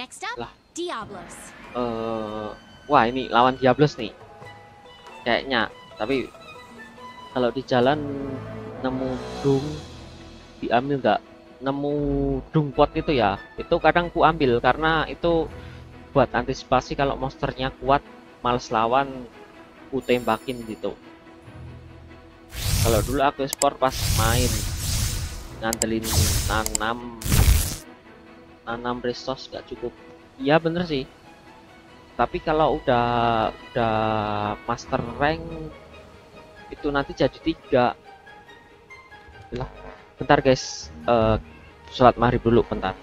Next up, Diablos. Wah, ini lawan Diablos nih. Kayaknya, tapi kalau di jalan nemu dung diambil nggak? Nemu dung pot itu ya, itu kadang ku ambil karena itu buat antisipasi kalau monsternya kuat, males lawan, ku tembakin gitu. Kalau dulu aku ekspor pas main ngandelin tanam resource gak cukup. Iya bener sih. Tapi kalau udah master rank itu nanti jadi 3. Lah, bentar guys, sholat maghrib dulu bentar.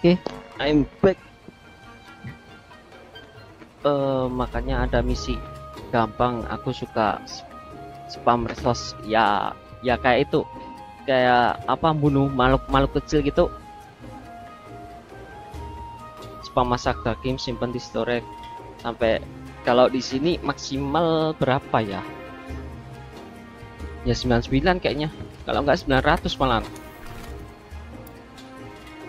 Oke, I'm back. Makanya ada misi gampang. Aku suka spam resource. Ya kayak itu. Kayak apa, bunuh makhluk kecil gitu. Spam masak daging, simpen di storage. Sampai kalau di sini maksimal berapa ya? Ya 99 kayaknya. Kalau nggak 900 malah.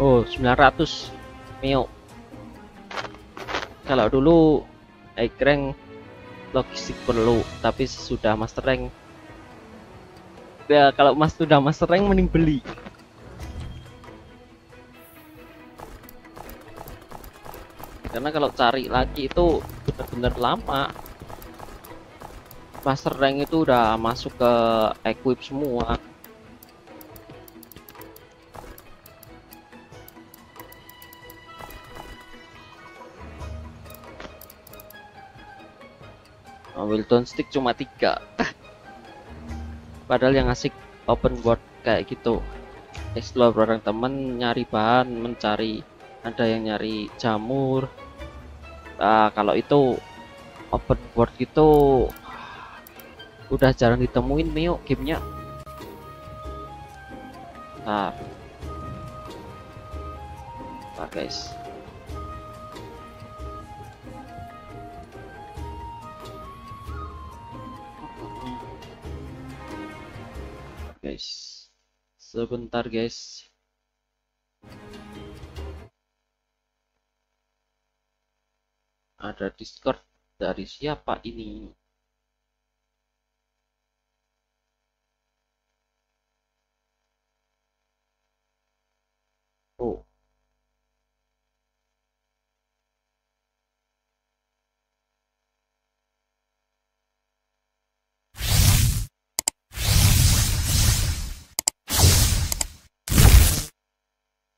Oh, 900 mil. Kalau dulu high rank logistik perlu, tapi sesudah master rank ya, kalau sudah master rank mending beli. Karena kalau cari lagi itu bener-bener lama. Master rank itu udah masuk ke equip semua. Wilton stick cuma 3. Padahal yang asik open world kayak gitu, explore bareng temen, nyari bahan, mencari, ada yang nyari jamur. Nah, kalau itu open world gitu udah jarang ditemuin Mio gamenya. Nah guys, guys. Sebentar guys. Ada Discord dari siapa ini? Oh.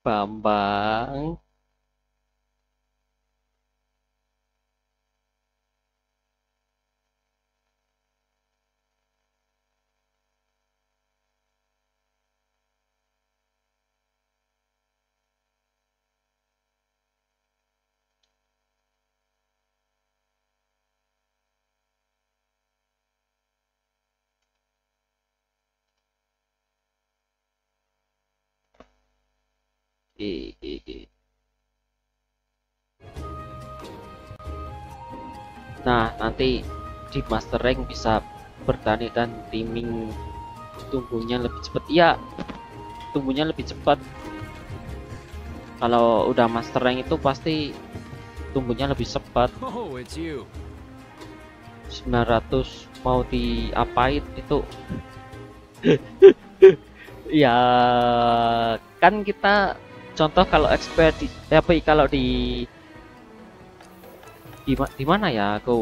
Bambang. Nah, nanti di master rank bisa bertani dan timing tumbuhnya lebih cepat. Ya, tumbuhnya lebih cepat. Kalau udah master rank itu pasti tumbuhnya lebih cepat. 900 mau diapain itu? Ya, kan kita contoh kalau expert di tapi kalau di mana ya aku,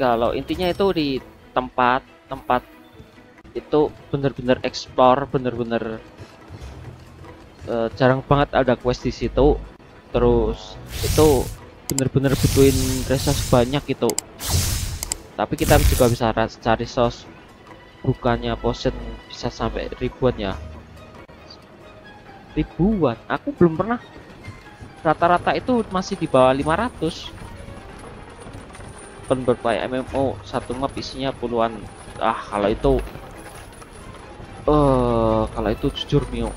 kalau intinya itu di tempat itu bener-bener explore, bener-bener jarang banget ada quest di situ. Terus itu bener-bener butuhin resource banyak gitu, tapi kita juga bisa cari resource, bukannya potion bisa sampai ribuan ya. Ribuan, aku belum pernah. Rata-rata itu masih di bawah 500. Pemberplay MMO satu map isinya puluhan. Ah, kalau itu kalau itu jujur Mio,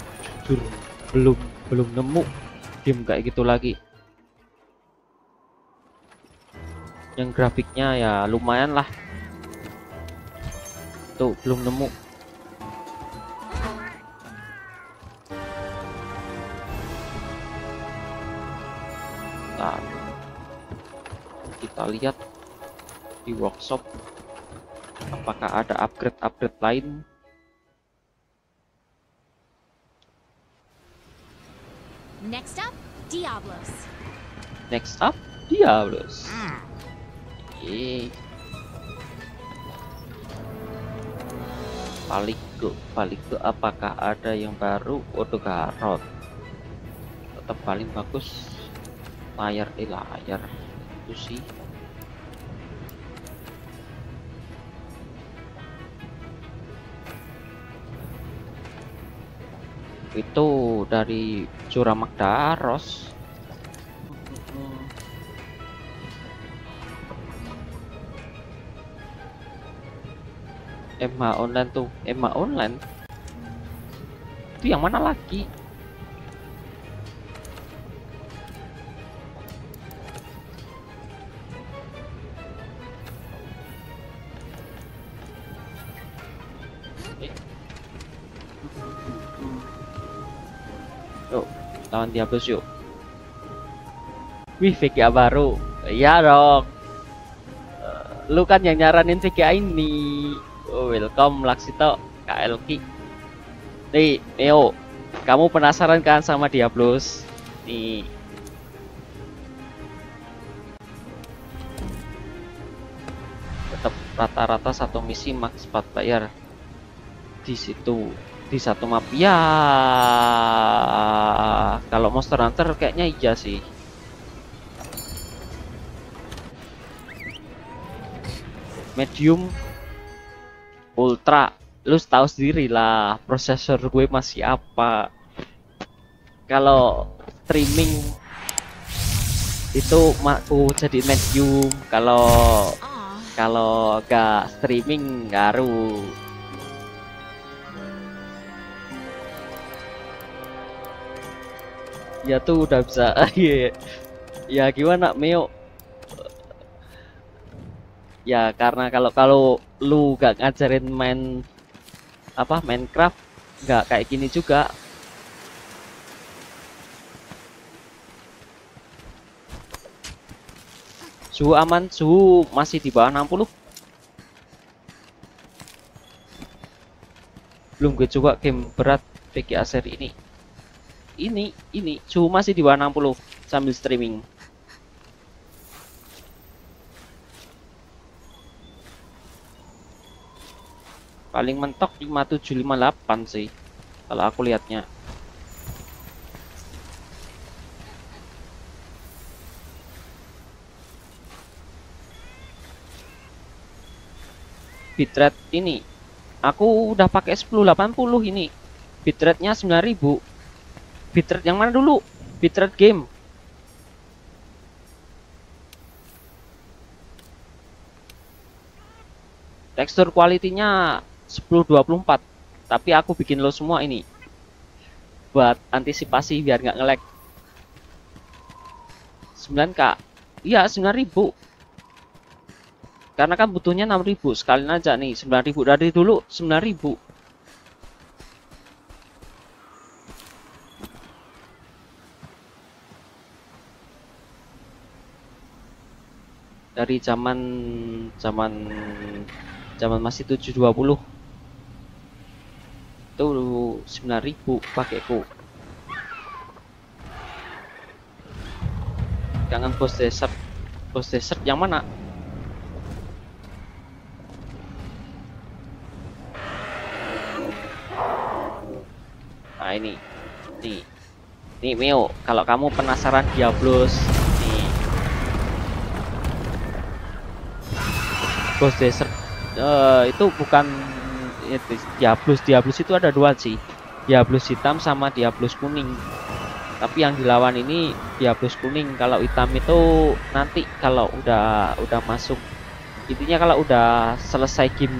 jujur belum nemu game kayak gitu lagi. Yang grafiknya ya lumayan lah. Tuh, belum nemu. Kita lihat di workshop apakah ada upgrade lain. Next up, Diablos. Balik ke apakah ada yang baru? Auto Garot tetap paling bagus. Layar itu sih. Itu dari Curamak Daros. Emma online tuh, Emma online. Itu yang mana lagi? Lawan Diablos yuk. Wih, VGA baru. Iya dong. Lu kan yang nyaranin VGA ini. Welcome Laksito, KLK. Nih, Neo. Kamu penasaran kan sama Diablos? Nih. Tetap rata-rata satu misi max 4 player. Di situ. Di satu map ya, kalau Monster Hunter kayaknya iya sih. Medium, ultra, lu tahu sendiri lah prosesor gue masih apa. Kalau streaming itu aku jadi medium, kalau gak streaming ngaruh. Ya tuh udah bisa. Ya gimana Meo? Ya karena kalau lu gak ngajarin main Minecraft, nggak kayak gini juga. Suhu aman, suhu masih di bawah 60. Belum gue coba game berat VGA seri ini. Ini suhu masih di bawah 60 sambil streaming. Paling mentok 5758 sih kalau aku lihatnya. Bitrate ini aku udah pakai 1080, ini bitrate-nya 9000. Bitrate yang mana dulu? Bitrate game. Tekstur kualitinya 1024, tapi aku bikin low semua ini buat antisipasi biar nggak nge-lag. 9K iya 9000, karena kan butuhnya 6000, sekalian aja nih 9000 dari dulu. 9000 dari zaman masih 720 itu 9000 pakaiku. Jangan post desert. Post desert yang mana? Nah ini nih Mio, kalau kamu penasaran Diablos nih, post desert itu bukan itu, Diablos itu ada dua sih, Diablos hitam sama Diablos kuning. Tapi yang dilawan ini Diablos kuning. Kalau hitam itu nanti kalau udah masuk, intinya kalau udah selesai game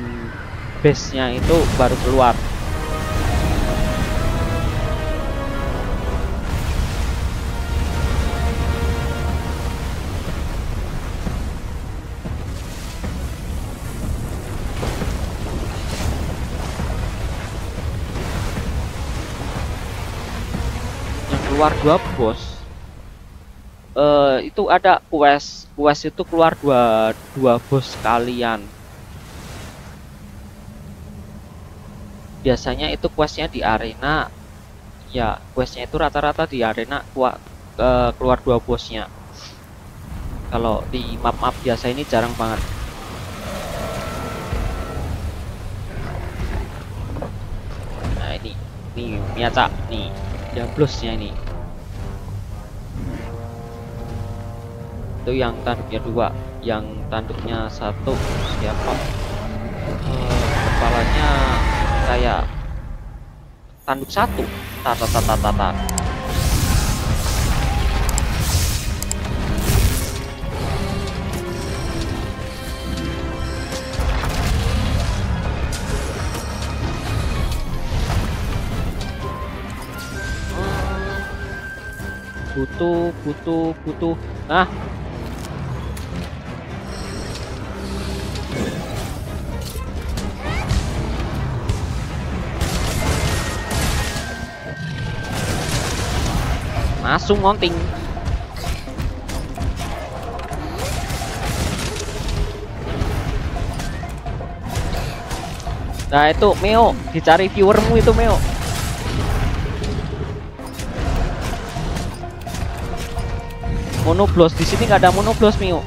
base-nya itu baru keluar. Keluar dua bos, itu ada quest itu keluar dua bos sekalian. Biasanya itu questnya di arena, ya questnya itu rata-rata di arena keluar dua bosnya. Kalau di map-map biasa ini jarang banget. Nah ini Miaca nih Diablosnya ini. Itu yang tanduknya dua, yang tanduknya satu siapa? Kepalanya kayak tanduk satu. Tata. Butuh. Nah, langsung ngonting. Nah itu Meo, dicari viewermu itu Meo. Monoblos di sini nggak ada monoblos Mio.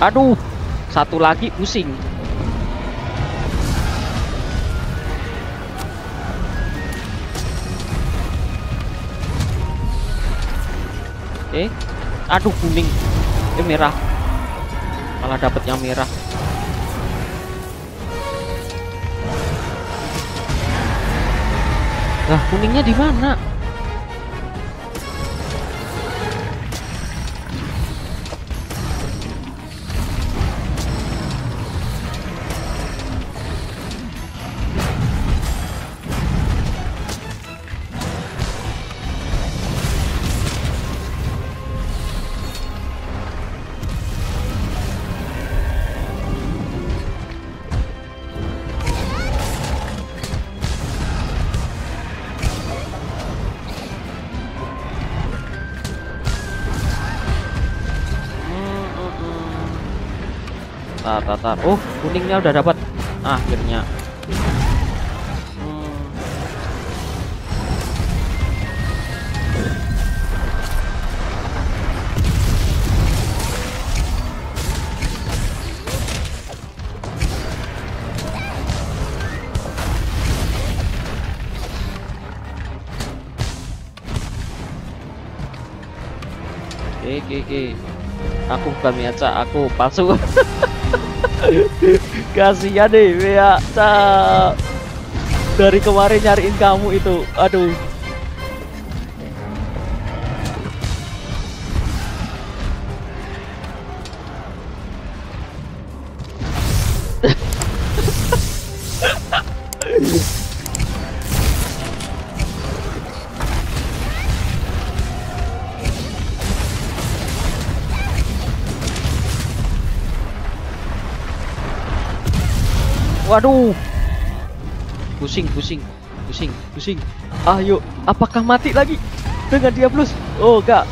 Aduh, satu lagi pusing. Aduh kuning, merah. Malah dapet yang merah. Lah, kuningnya di mana? Tatar. Oh, kuningnya udah dapat akhirnya. Oke. Aku bukan Miaca, aku palsu. Kasihan deh ya, dari kemarin nyariin kamu itu, aduh. Waduh, pusing. Ayo, apakah mati lagi dengan Diablos? Oh, enggak.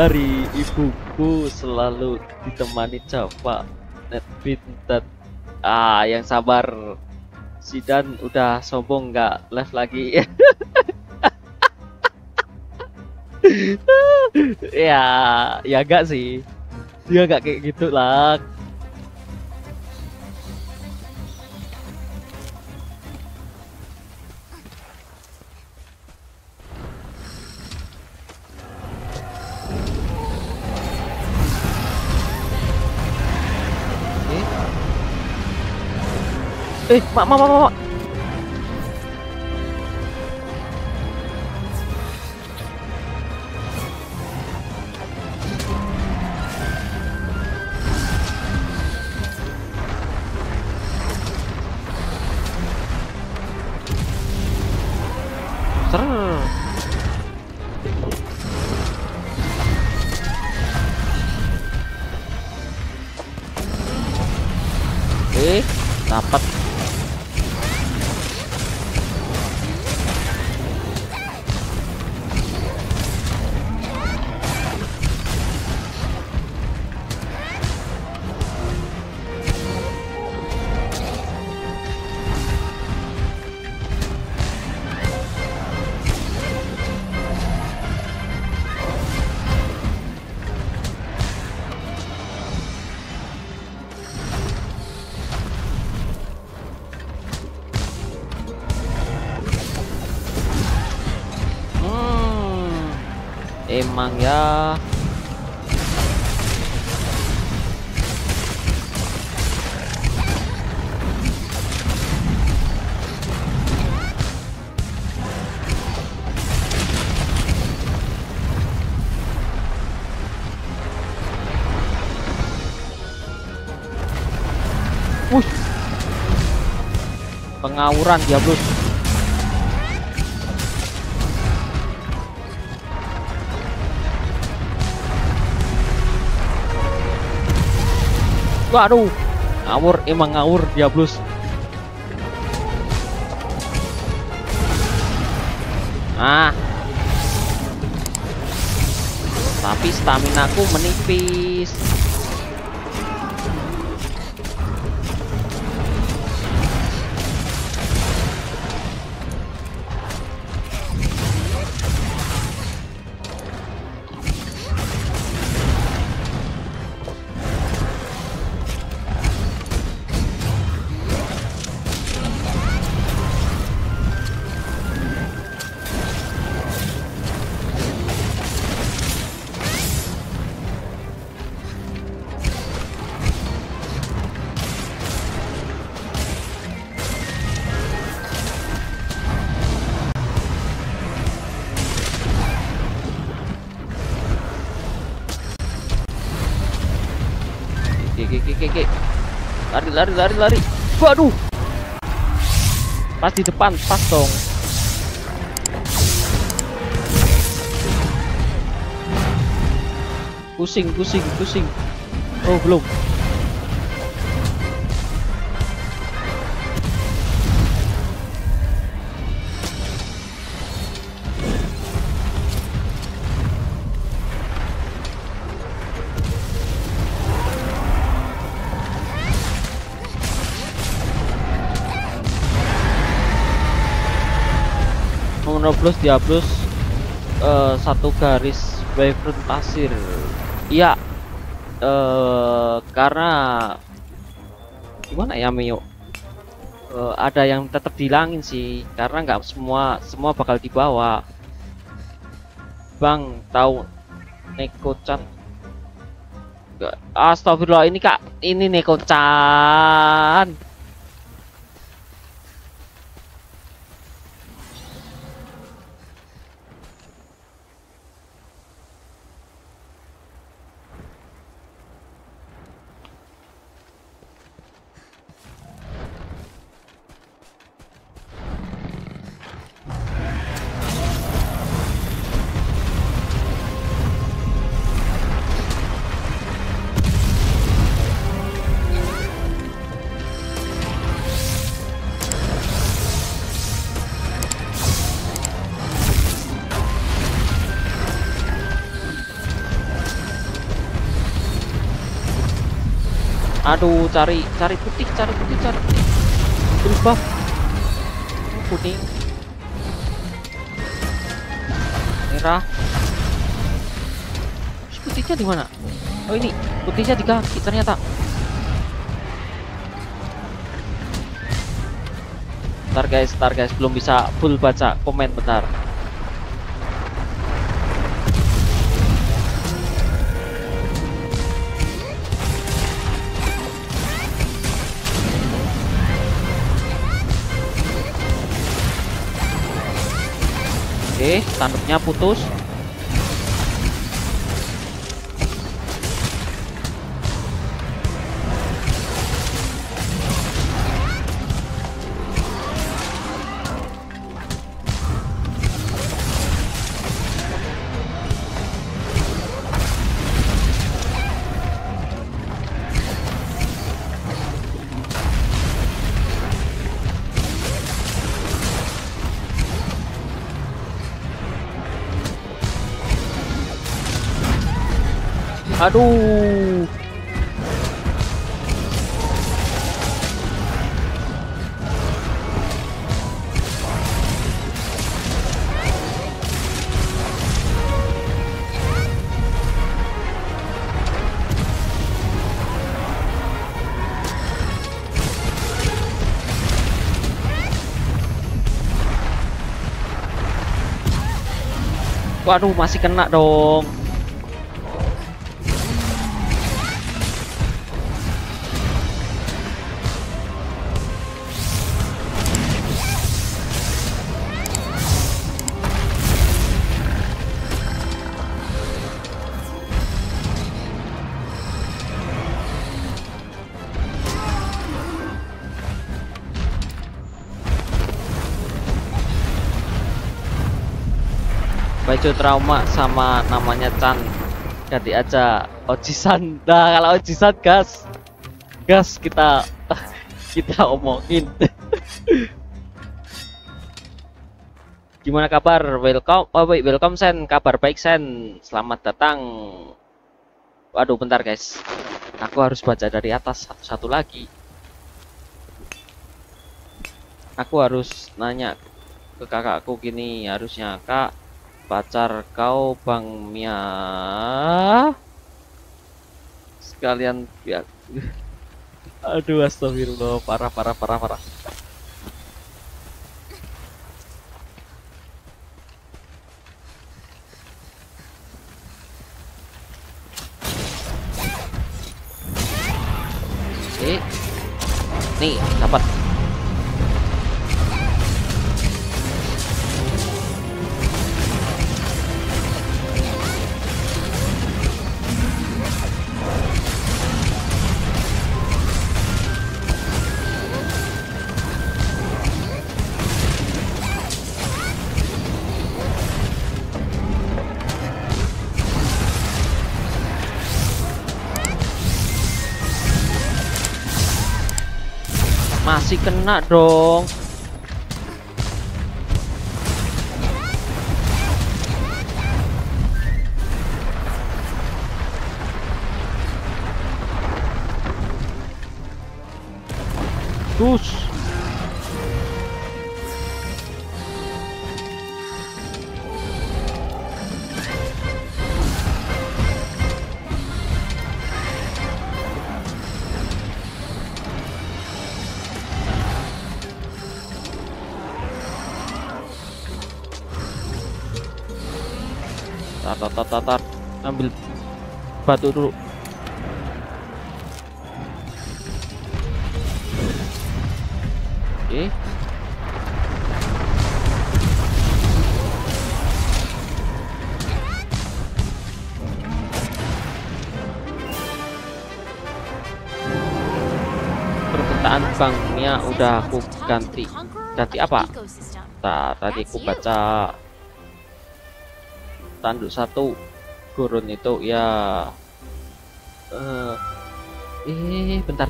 Hari ibuku selalu ditemani Java Netbintet. Yang sabar, Sidan udah sombong nggak live lagi. ya gak sih, dia gak kayak gitu lah. Mak. Dapat. Emang ya. Pengawuran Diablos. Waduh, ngawur, emang ngawur Diablos. Tapi stamina ku menipis. oke. Lari. Waduh. Pas di depan, pas dong. Pusing. Oh, belum. Menoblos Diablos satu garis wavefront pasir. Iya, karena gimana ya Mio, ada yang tetap dihilangin sih karena nggak semua bakal dibawa. Bang tahu Neko-chan? Nggak, astagfirullah, ini Kak, ini Neko-chan. Aduh, cari putih. Berubah kuning, merah. Terus putihnya di mana? Oh, ini putihnya di kaki ternyata. Ntar guys, belum bisa full baca komen, bentar. Oke, tanduknya putus. Aduh. Waduh, masih kena dong. Baju trauma sama namanya Chan, ganti aja Ojisan. Nah, kalau Ojisan gas kita omongin. Gimana kabar? Welcome, oh wait, welcome Sen, kabar baik Sen, selamat datang. Waduh, bentar guys, aku harus baca dari atas satu lagi. Aku harus nanya ke kakakku gini, harusnya Kak, pacar kau Bang Mia sekalian ya. Aduh, astagfirullah, parah. Oke. Nih, dapat. Masih kena dong. Terus tar, ambil batu dulu. Oke. Permintaan banknya udah aku ganti. Ganti apa? Nah, tadi aku baca tanduk satu gurun itu ya. Bentar.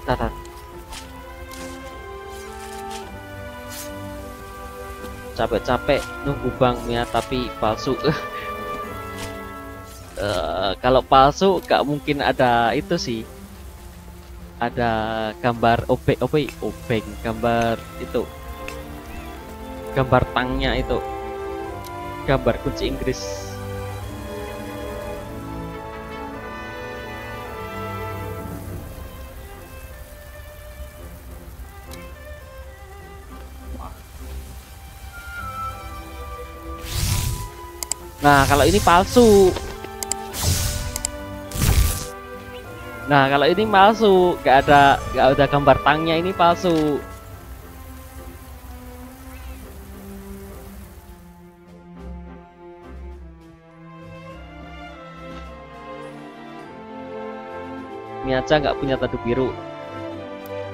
Capek-capek nunggu banknya tapi palsu. Kalau palsu gak mungkin ada itu sih. Ada gambar obeng, gambar itu. Gambar tangnya itu. Gambar kunci Inggris. Nah, kalau ini palsu. Gak ada gambar tangnya, ini palsu. Ini aja nggak punya tanduk biru.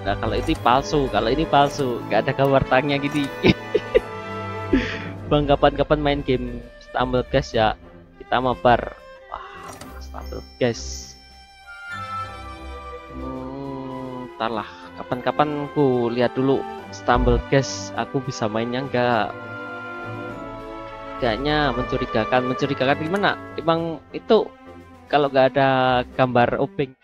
Nah, kalau itu palsu, gak ada gambar tangnya gitu. Bang, kapan-kapan main game ambil gas ya, kita mabar. Wah, ambil gas. Entar lah, kapan-kapan ku lihat dulu stumble gas aku bisa mainnya enggak. Kayaknya mencurigakan gimana? Emang itu kalau enggak ada gambar obeng.